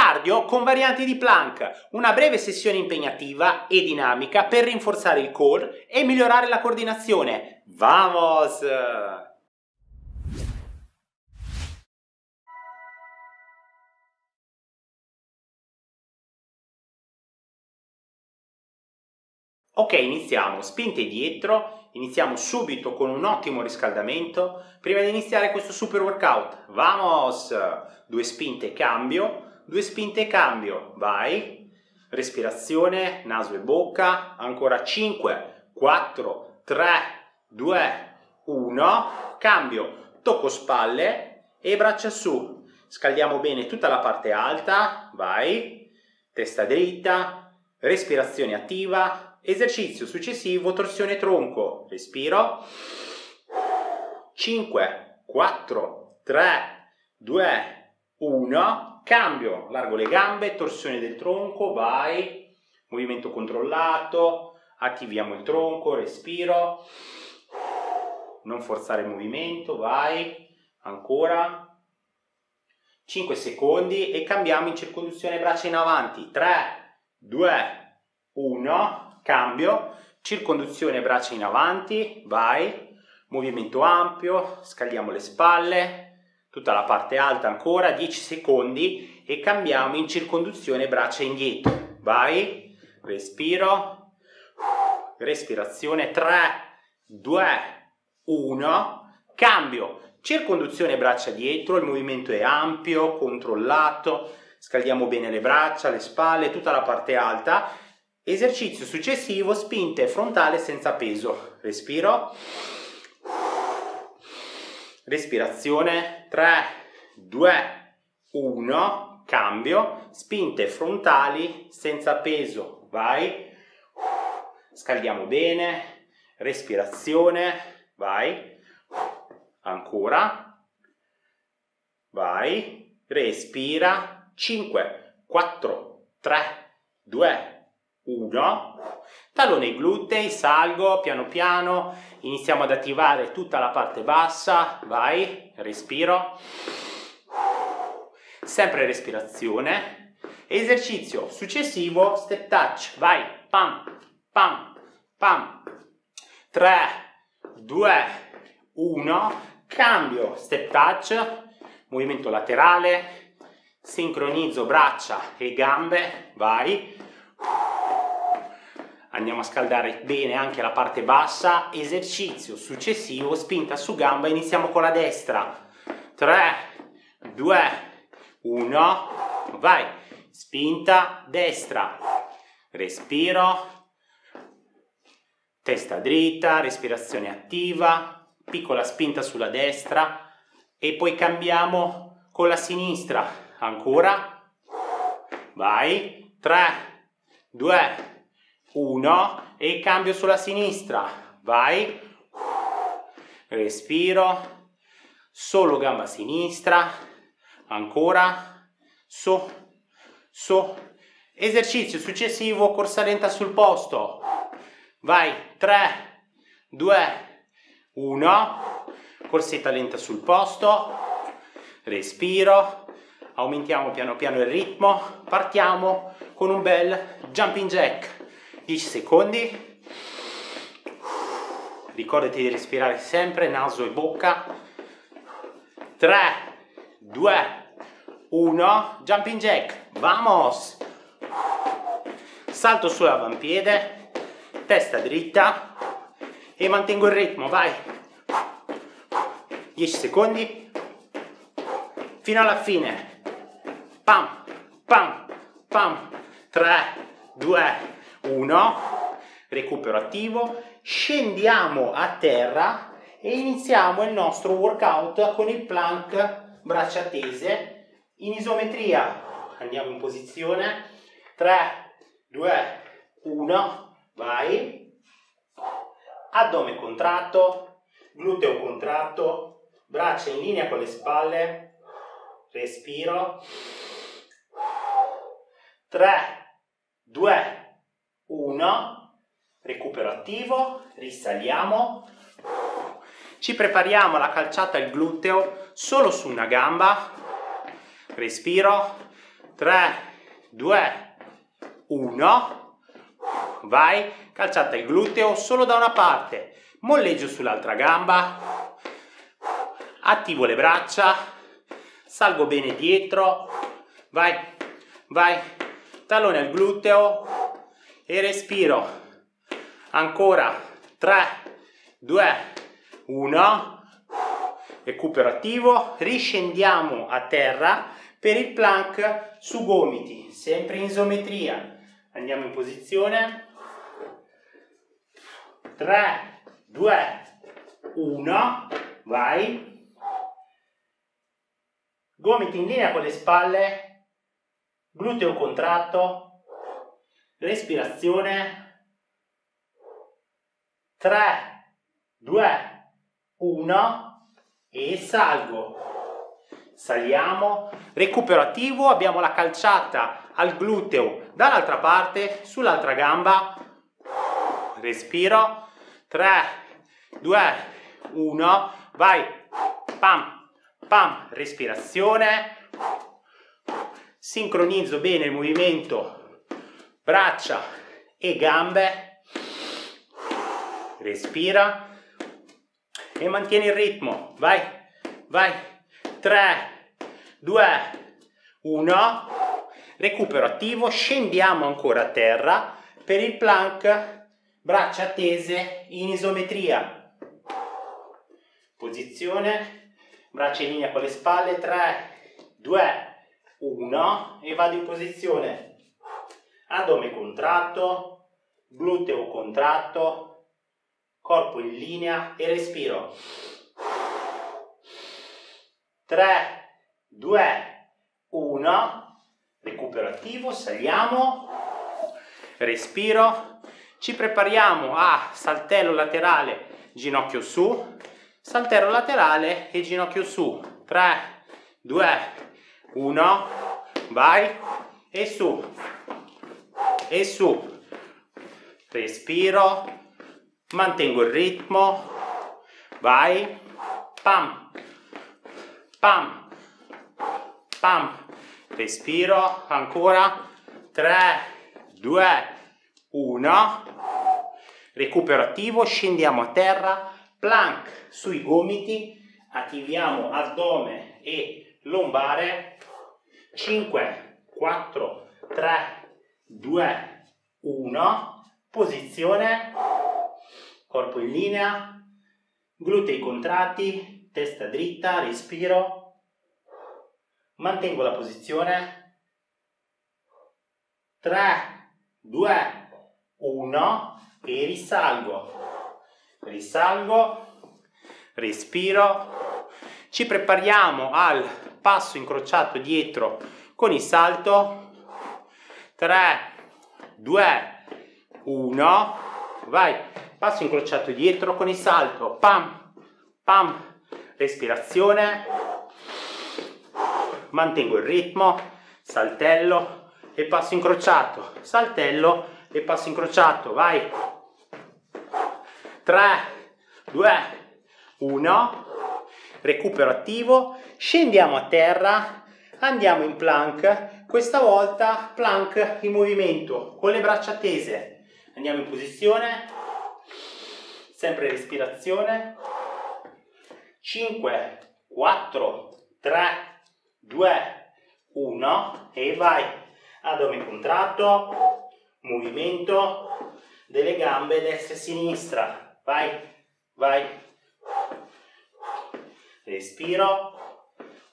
Cardio con varianti di plank, una breve sessione impegnativa e dinamica per rinforzare il core e migliorare la coordinazione. Vamos! Ok, iniziamo, spinte dietro, iniziamo subito con un ottimo riscaldamento prima di iniziare questo super workout. Vamos! Due spinte, cambio, due spinte, cambio, vai, respirazione, naso e bocca, ancora 5, 4, 3, 2, 1, cambio, tocco spalle e braccia su, scaldiamo bene tutta la parte alta, vai, testa dritta, respirazione attiva. Esercizio successivo, torsione tronco, respiro, 5, 4, 3, 2, 1, cambio, largo le gambe, torsione del tronco, vai, movimento controllato, attiviamo il tronco, respiro, non forzare il movimento, vai, ancora, 5 secondi e cambiamo in circonduzione braccia in avanti, 3, 2, 1, cambio, circonduzione braccia in avanti, vai, movimento ampio, scaldiamo le spalle, tutta la parte alta ancora, 10 secondi e cambiamo in circonduzione braccia indietro, vai, respiro, respirazione, 3, 2, 1, cambio, circonduzione braccia dietro, il movimento è ampio, controllato, scaldiamo bene le braccia, le spalle, tutta la parte alta. Esercizio successivo, spinte frontale senza peso, respiro, respirazione, 3, 2, 1, cambio, spinte frontali senza peso, vai, scaldiamo bene, respirazione, vai, ancora, vai, respira, 5, 4, 3, 2, 1, tallone ai glutei, salgo piano piano, iniziamo ad attivare tutta la parte bassa, vai, respiro, sempre respirazione, esercizio successivo, step touch, vai, pam, pam, pam, 3, 2, 1, cambio, step touch, movimento laterale, sincronizzo braccia e gambe, vai, andiamo a scaldare bene anche la parte bassa, esercizio successivo, spinta su gamba, iniziamo con la destra, 3, 2, 1, vai, spinta destra, respiro, testa dritta, respirazione attiva, piccola spinta sulla destra e poi cambiamo con la sinistra, ancora, vai, 3, 2, 1 e cambio sulla sinistra, vai, respiro, solo gamba sinistra, ancora, su, su, esercizio successivo, corsa lenta sul posto, vai, 3, 2, 1, corsetta lenta sul posto, respiro, aumentiamo piano piano il ritmo, partiamo con un bel jumping jack, 10 secondi, ricordati di respirare sempre naso e bocca, 3, 2, 1, jumping jack, vamos, salto sull'avampiede, testa dritta e mantengo il ritmo, vai, 10 secondi, fino alla fine, pam, pam, pam, 3, 2, 1, recupero attivo, scendiamo a terra e iniziamo il nostro workout con il plank braccia tese in isometria, andiamo in posizione, 3, 2, 1, vai, addome contratto, gluteo contratto, braccia in linea con le spalle, respiro, 3, 2, 1, recupero attivo, risaliamo, ci prepariamo alla calciata al gluteo solo su una gamba, respiro, 3, 2, 1, vai, calciate il gluteo solo da una parte, molleggio sull'altra gamba, attivo le braccia, salgo bene dietro, vai, vai, tallone al gluteo e respiro, ancora, 3, 2, 1, recupero attivo, riscendiamo a terra per il plank su gomiti, sempre in isometria. Andiamo in posizione 3, 2, 1, vai. Gomiti in linea con le spalle, gluteo contratto, respirazione 3, 2, 1. E salgo, saliamo, recupero attivo, abbiamo la calciata al gluteo dall'altra parte, sull'altra gamba, respiro, 3, 2, 1, vai, pam, pam, respirazione, sincronizzo bene il movimento, braccia e gambe, respira, e mantieni il ritmo, vai, vai, 3, 2, 1, recupero attivo, scendiamo ancora a terra per il plank, braccia tese in isometria, posizione, braccia in linea con le spalle, 3, 2, 1 e vado in posizione, addome contratto, gluteo contratto, corpo in linea e respiro. 3, 2, 1, recupero attivo, saliamo, respiro, ci prepariamo a saltello laterale, ginocchio su, saltello laterale e ginocchio su. 3, 2, 1, vai e su, respiro. Mantengo il ritmo, vai, pam, pam, pam, respiro, ancora, 3, 2, 1, recupero attivo, scendiamo a terra, plank sui gomiti, attiviamo addome e lombare, 5, 4, 3, 2, 1, posizione, corpo in linea, glutei contratti, testa dritta, respiro, mantengo la posizione, 3, 2, 1 e risalgo, risalgo, respiro, ci prepariamo al passo incrociato dietro con il salto, 3, 2, 1, vai! Passo incrociato dietro con il salto, pam, pam, respirazione, mantengo il ritmo, saltello e passo incrociato, saltello e passo incrociato, vai, 3, 2, 1, recupero attivo, scendiamo a terra, andiamo in plank, questa volta plank in movimento, con le braccia tese, andiamo in posizione, sempre respirazione, 5, 4, 3, 2, 1 e vai, addome contratto, movimento delle gambe destra e sinistra, vai, vai, respiro,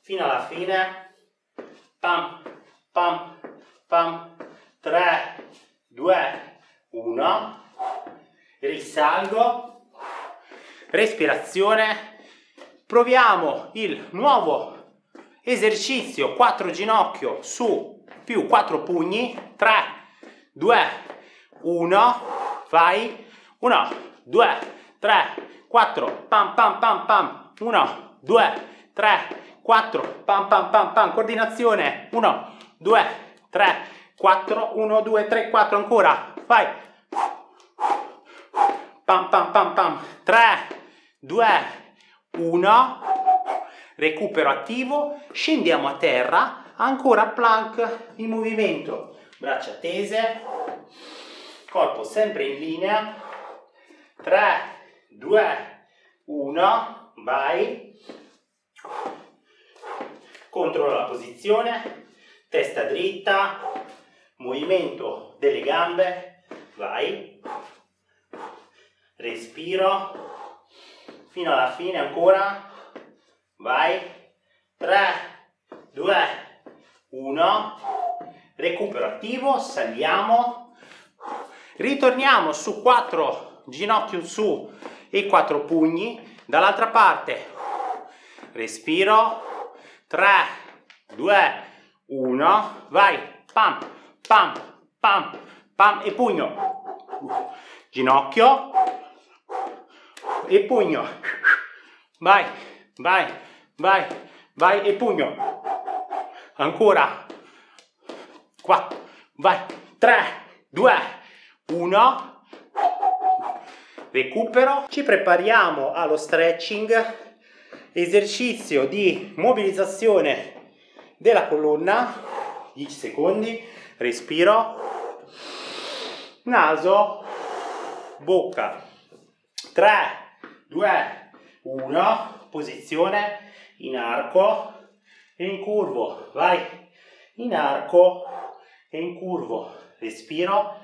fino alla fine, pam, pam, pam, 3, 2, 1, risalgo, respirazione, proviamo il nuovo esercizio 4 ginocchio su più 4 pugni, 3, 2, 1, vai, 1, 2, 3, 4, pam pam pam pam, 1, 2, 3, 4, pam pam pam pam, coordinazione, 1, 2, 3, 4, 1, 2, 3, 4, ancora, vai, pam pam pam pam, 3, 2, 1, recupero attivo, scendiamo a terra, Ancora plank in movimento, braccia tese, corpo sempre in linea, 3, 2, 1, vai, controlla la posizione, testa dritta, movimento delle gambe, vai, respiro, fino alla fine ancora, vai, 3, 2, 1, recupero attivo, saliamo, ritorniamo su 4 ginocchio su e 4 pugni, dall'altra parte, respiro, 3, 2, 1, vai, pam, pam, pam, pam e pugno, ginocchio e pugno, vai, vai, vai, vai e pugno, ancora, 4, vai, 3, 2, 1, recupero, ci prepariamo allo stretching, esercizio di mobilizzazione della colonna, 10 secondi, respiro, naso, bocca, 3, 2, 1, posizione in arco e in curvo, vai, in arco e in curvo, respiro,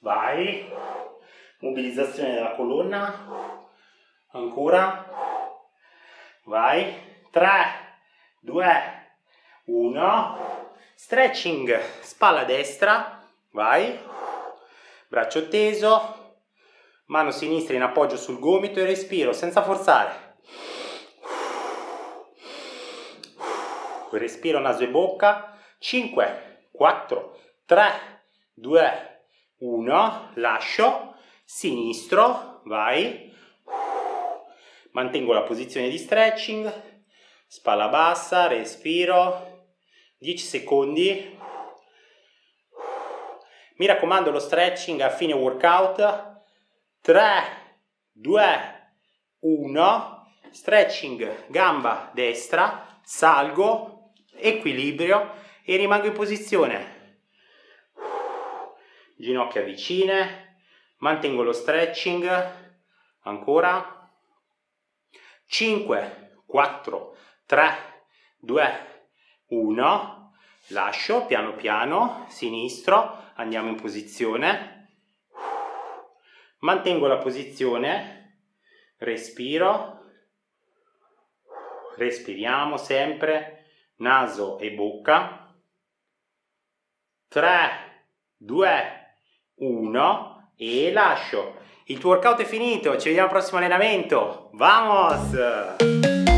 vai, mobilizzazione della colonna, ancora, vai, 3, 2, 1, stretching, spalla destra, vai, braccio teso, mano sinistra in appoggio sul gomito e respiro senza forzare, respiro naso e bocca, 5, 4, 3, 2, 1, lascio, sinistro, vai, mantengo la posizione di stretching, spalla bassa, respiro, 10 secondi, mi raccomando lo stretching a fine workout, 3, 2, 1, stretching gamba destra, salgo, equilibrio e rimango in posizione, ginocchia vicine, mantengo lo stretching, ancora, 5, 4, 3, 2, 1, lascio, piano piano, sinistro, andiamo in posizione, mantengo la posizione, respiro, respiriamo sempre, naso e bocca, 3, 2, 1, e lascio. Il tuo workout è finito, ci vediamo al prossimo allenamento. Vamos!